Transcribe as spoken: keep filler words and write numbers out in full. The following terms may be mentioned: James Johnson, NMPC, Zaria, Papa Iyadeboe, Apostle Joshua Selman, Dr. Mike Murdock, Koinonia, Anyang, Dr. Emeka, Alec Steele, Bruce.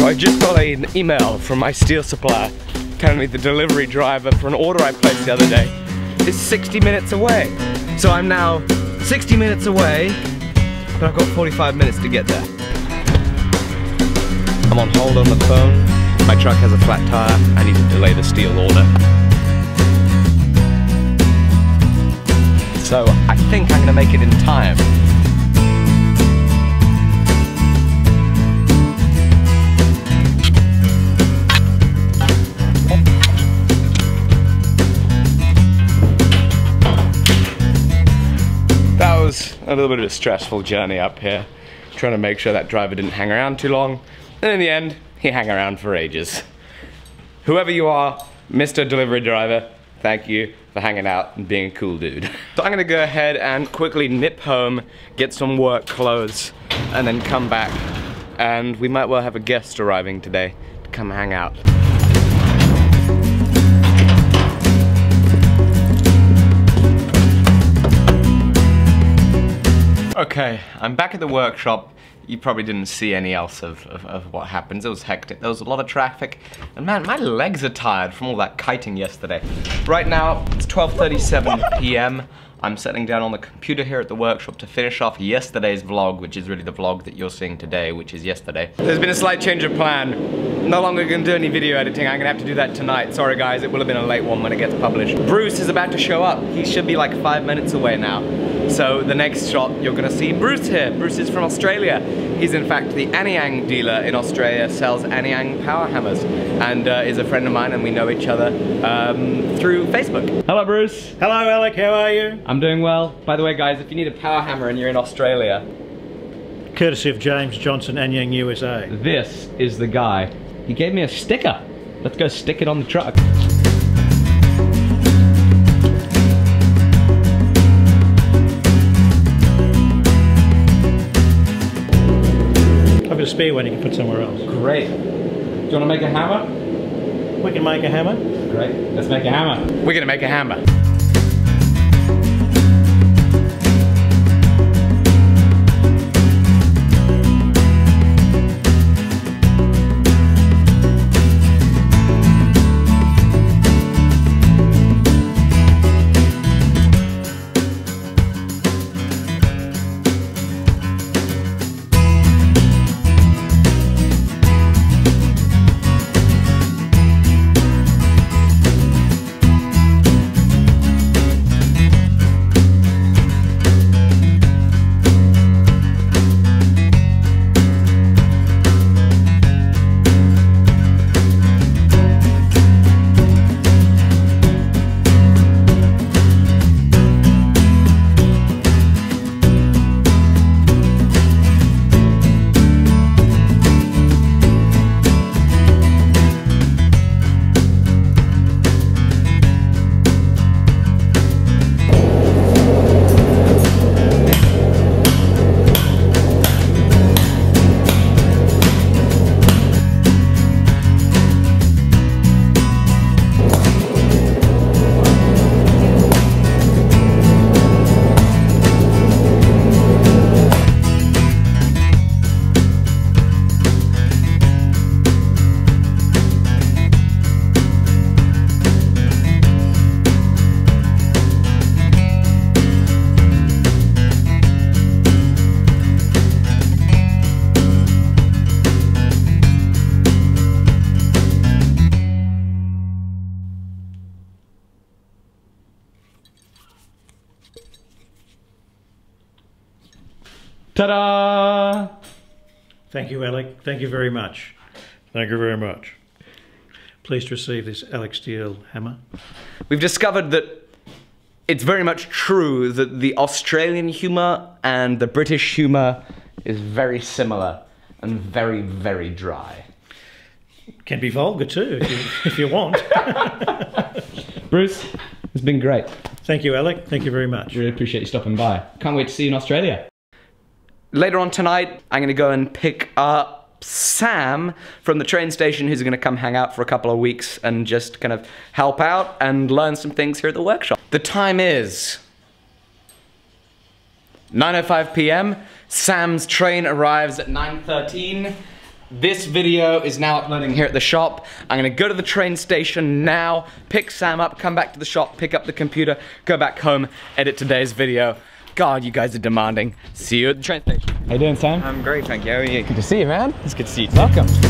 So I just got an email from my steel supplier telling me the delivery driver for an order I placed the other day is sixty minutes away. So I'm now sixty minutes away, but I've got forty-five minutes to get there. I'm on hold on the phone. My truck has a flat tire. I need to delay the steel order. So I think I'm gonna make it in time. A little bit of a stressful journey up here, trying to make sure that driver didn't hang around too long, and in the end he hung around for ages. Whoever you are, Mister Delivery Driver, thank you for hanging out and being a cool dude. So I'm gonna go ahead and quickly nip home, get some work clothes, and then come back, and we might well have a guest arriving today to come hang out. Okay, I'm back at the workshop. You probably didn't see any else of, of, of what happens. It was hectic, there was a lot of traffic. And man, my legs are tired from all that kiting yesterday. Right now, it's twelve thirty-seven p m I'm settling down on the computer here at the workshop to finish off yesterday's vlog, which is really the vlog that you're seeing today, which is yesterday. There's been a slight change of plan. No longer gonna do any video editing. I'm gonna have to do that tonight. Sorry guys, it will have been a late one when it gets published. Bruce is about to show up. He should be like five minutes away now. So the next shot, you're gonna see Bruce here. Bruce is from Australia. He's in fact the Anyang dealer in Australia, sells Anyang power hammers, and uh, is a friend of mine, and we know each other um, through Facebook. Hello Bruce. Hello Alec, how are you? I'm doing well. By the way guys, if you need a power hammer and you're in Australia, courtesy of James Johnson, Anyang, U S A. This is the guy. He gave me a sticker. Let's go stick it on the truck. A spare one you can put somewhere else. Great. Do you want to make a hammer? We can make a hammer. Great. Let's make a hammer. We're going to make a hammer. Ta-da! Thank you, Alec. Thank you very much. Thank you very much. Pleased to receive this Alec Steele hammer. We've discovered that it's very much true that the Australian humour and the British humour is very similar and very, very dry. Can be vulgar too, if you, if you want. Bruce, it's been great. Thank you, Alec. Thank you very much. Really appreciate you stopping by. Can't wait to see you in Australia. Later on tonight, I'm gonna go and pick up Sam from the train station, who's gonna come hang out for a couple of weeks and just kind of help out and learn some things here at the workshop. The time is nine oh five p m Sam's train arrives at nine thirteen, This video is now uploading here at the shop. I'm gonna go to the train station now, pick Sam up, come back to the shop, pick up the computer, go back home, edit today's video. God, you guys are demanding. See you at the train station. How you doing, Sam? I'm great, thank you. How are you? Good to see you, man. It's good to see you too. Welcome.